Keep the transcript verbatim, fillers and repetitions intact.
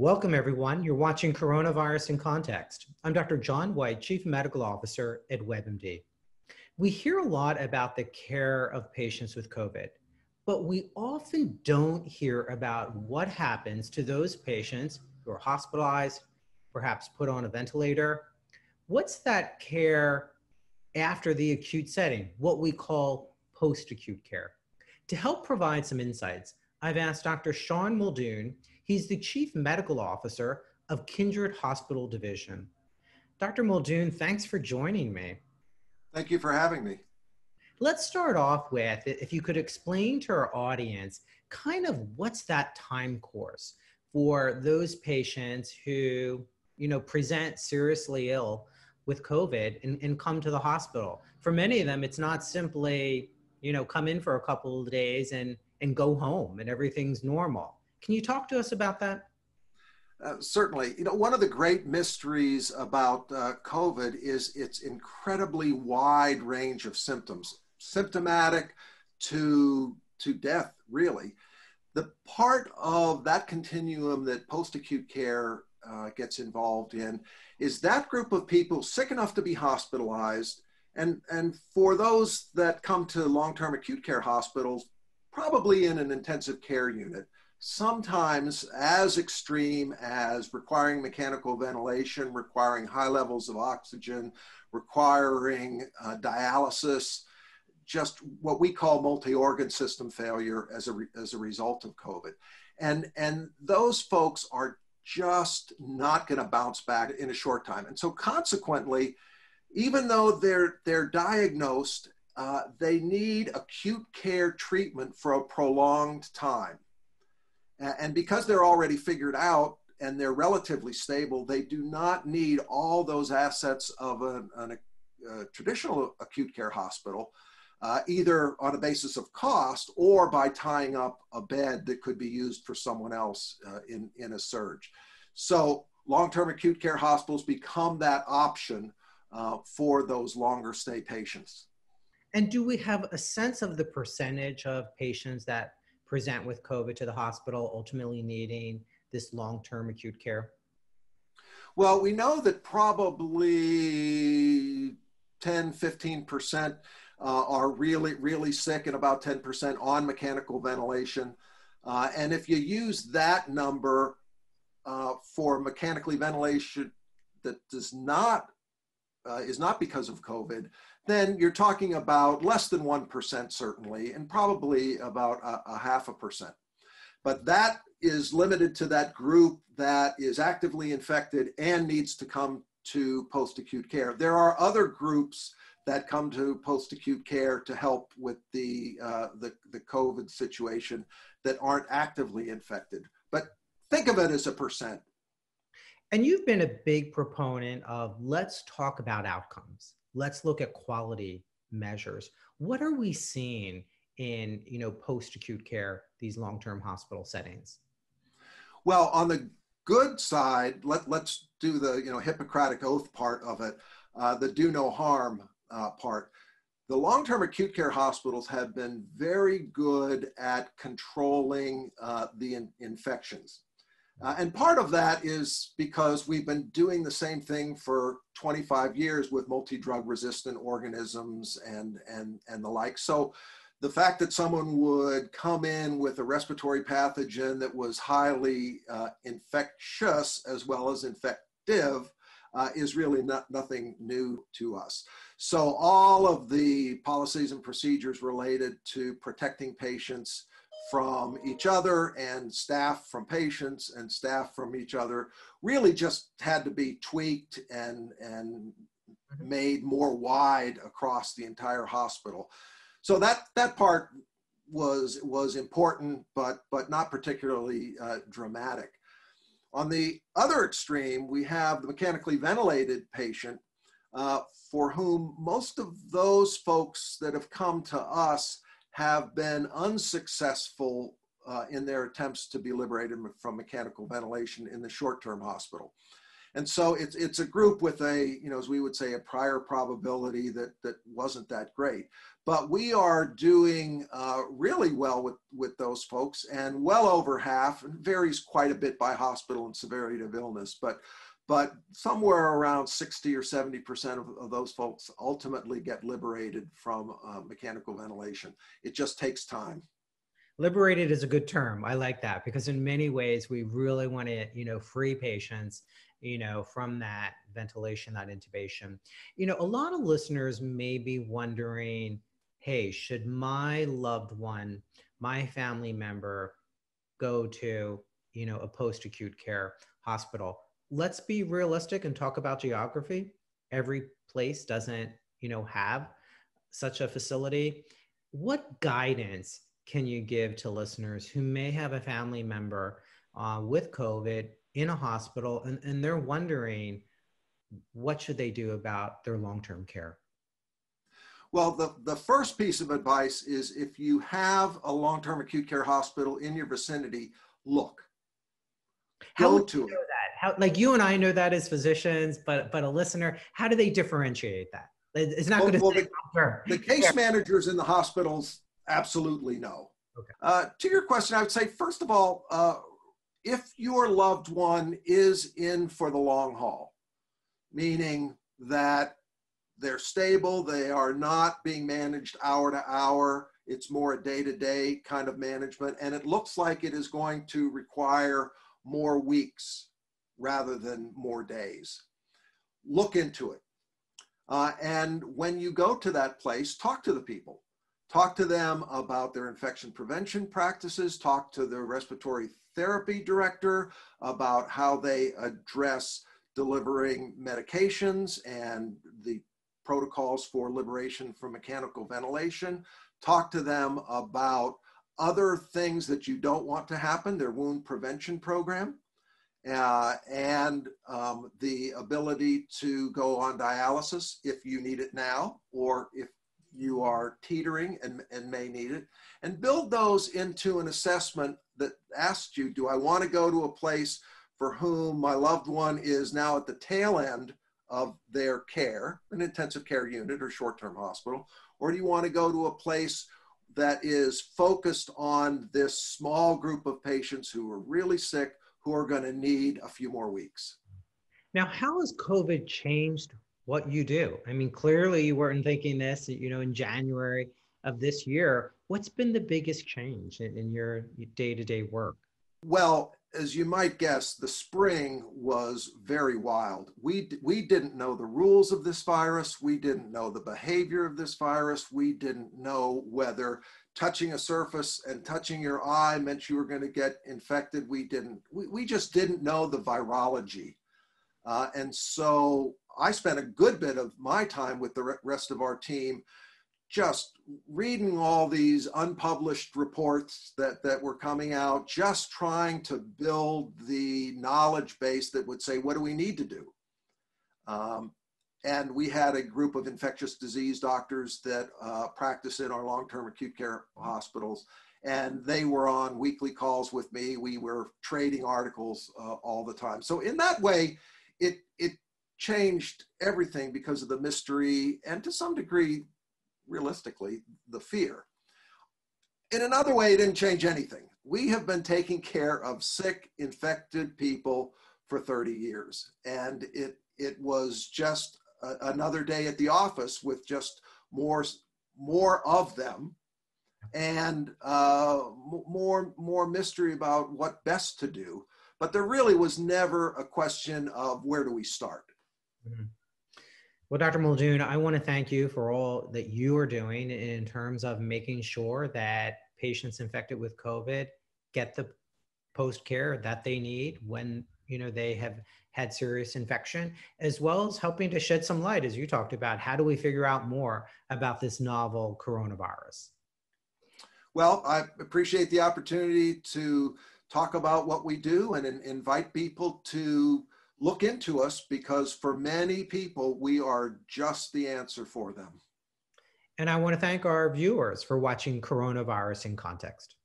Welcome everyone, you're watching Coronavirus in Context. I'm Doctor John White, Chief Medical Officer at WebMD. We hear a lot about the care of patients with COVID, but we often don't hear about what happens to those patients who are hospitalized, perhaps put on a ventilator. What's that care after the acute setting, what we call post-acute care? To help provide some insights, I've asked Doctor Sean Muldoon. He's the Chief Medical Officer of Kindred Hospital Division. Doctor Muldoon, thanks for joining me. Thank you for having me. Let's start off with, if you could explain to our audience, kind of what's that time course for those patients who, you know, present seriously ill with COVID and, and come to the hospital. For many of them, it's not simply, you know, come in for a couple of days and and go home and everything's normal. Can you talk to us about that? Uh, certainly. You know, one of the great mysteries about uh, COVID is its incredibly wide range of symptoms, symptomatic to, to death, really. The part of that continuum that post-acute care uh, gets involved in is that group of people sick enough to be hospitalized. And, and for those that come to long-term acute care hospitals, probably in an intensive care unit, sometimes as extreme as requiring mechanical ventilation, requiring high levels of oxygen, requiring uh, dialysis, just what we call multi-organ system failure as a, re as a result of COVID. And, and those folks are just not gonna bounce back in a short time. And so consequently, even though they're, they're diagnosed, Uh, they need acute care treatment for a prolonged time. And because they're already figured out and they're relatively stable, they do not need all those assets of an, an, a traditional acute care hospital, uh, either on a basis of cost or by tying up a bed that could be used for someone else uh, in, in a surge. So long-term acute care hospitals become that option uh, for those longer stay patients. And do we have a sense of the percentage of patients that present with COVID to the hospital ultimately needing this long-term acute care? Well, we know that probably ten, fifteen percent uh, are really, really sick and about ten percent on mechanical ventilation. Uh, and if you use that number uh, for mechanically ventilation that does not Uh, is not because of COVID, then you're talking about less than one percent certainly, and probably about a, a half a percent. But that is limited to that group that is actively infected and needs to come to post-acute care. There are other groups that come to post-acute care to help with the, uh, the, the COVID situation that aren't actively infected. But think of it as a percent. And you've been a big proponent of, let's talk about outcomes. Let's look at quality measures. What are we seeing in, you know, post-acute care, these long-term hospital settings? Well, on the good side, let, let's do the, you know, Hippocratic Oath part of it, uh, the do no harm uh, part. The long-term acute care hospitals have been very good at controlling uh, the in infections. Uh, and part of that is because we've been doing the same thing for twenty-five years with multi-drug resistant organisms and, and, and the like. So the fact that someone would come in with a respiratory pathogen that was highly uh, infectious as well as infective uh, is really not, nothing new to us. So all of the policies and procedures related to protecting patients from each other and staff from patients and staff from each other really just had to be tweaked and, and made more wide across the entire hospital. So that, that part was, was important, but, but not particularly uh, dramatic. On the other extreme, we have the mechanically ventilated patient uh, for whom most of those folks that have come to us have been unsuccessful uh, in their attempts to be liberated from mechanical ventilation in the short-term hospital. And so it's, it's a group with a, you know, as we would say, a prior probability that, that wasn't that great. But we are doing uh, really well with, with those folks, and well over half, and varies quite a bit by hospital and severity of illness, but, but somewhere around sixty or seventy percent of, of those folks ultimately get liberated from uh, mechanical ventilation. It just takes time. Liberated is a good term. I like that, because in many ways we really want to, you know, free patients, you know, from that ventilation, that intubation. You know, a lot of listeners may be wondering, hey, should my loved one, my family member go to, you know, a post-acute care hospital? Let's be realistic and talk about geography. Every place doesn't, you know, have such a facility. What guidance can you give to listeners who may have a family member uh, with COVID in a hospital, and, and they're wondering what should they do about their long-term care? Well, the, the first piece of advice is, if you have a long-term acute care hospital in your vicinity, look. How Go to you know that? How, like you and I know that as physicians, but, but a listener, how do they differentiate that? It's not well, going to well, the, the case yeah. managers in the hospitals absolutely no. Okay. Uh, to your question, I would say, first of all, uh, if your loved one is in for the long haul, meaning that they're stable, they are not being managed hour to hour, it's more a day-to-day kind of management, and it looks like it is going to require more weeks rather than more days, look into it. Uh, and when you go to that place, talk to the people. Talk to them about their infection prevention practices, talk to their respiratory therapy director about how they address delivering medications and the protocols for liberation from mechanical ventilation. Talk to them about other things that you don't want to happen, their wound prevention program, uh, and um, the ability to go on dialysis if you need it now, or if you are teetering and, and may need it, and build those into an assessment that asks you, do I want to go to a place for whom my loved one is now at the tail end of their care, an intensive care unit or short-term hospital, or do you want to go to a place that is focused on this small group of patients who are really sick, who are going to need a few more weeks? Now, how has COVID changed what you do? I mean, clearly you weren't thinking this, you know, in January of this year. What's been the biggest change in, in your day-to-day work? Well, as you might guess, the spring was very wild. We, we didn't know the rules of this virus. We didn't know the behavior of this virus. We didn't know whether touching a surface and touching your eye meant you were going to get infected. We didn't, we, we just didn't know the virology. Uh, and so I spent a good bit of my time with the rest of our team just reading all these unpublished reports that, that were coming out, just trying to build the knowledge base that would say, what do we need to do? Um, and we had a group of infectious disease doctors that uh, practice in our long-term acute care hospitals, and they were on weekly calls with me. We were trading articles uh, all the time. So in that way, it, it changed everything because of the mystery and, to some degree, realistically, the fear. In another way, it didn't change anything. We have been taking care of sick, infected people for thirty years. And it, it was just a, another day at the office with just more, more of them and uh, more, more mystery about what best to do. But there really was never a question of where do we start. Mm-hmm. Well, Doctor Muldoon, I want to thank you for all that you are doing in terms of making sure that patients infected with COVID get the post-care that they need when, you know, they have had serious infection, as well as helping to shed some light, as you talked about, how do we figure out more about this novel coronavirus? Well, I appreciate the opportunity to talk about what we do and in- invite people to look into us, because for many people, we are just the answer for them. And I want to thank our viewers for watching Coronavirus in Context.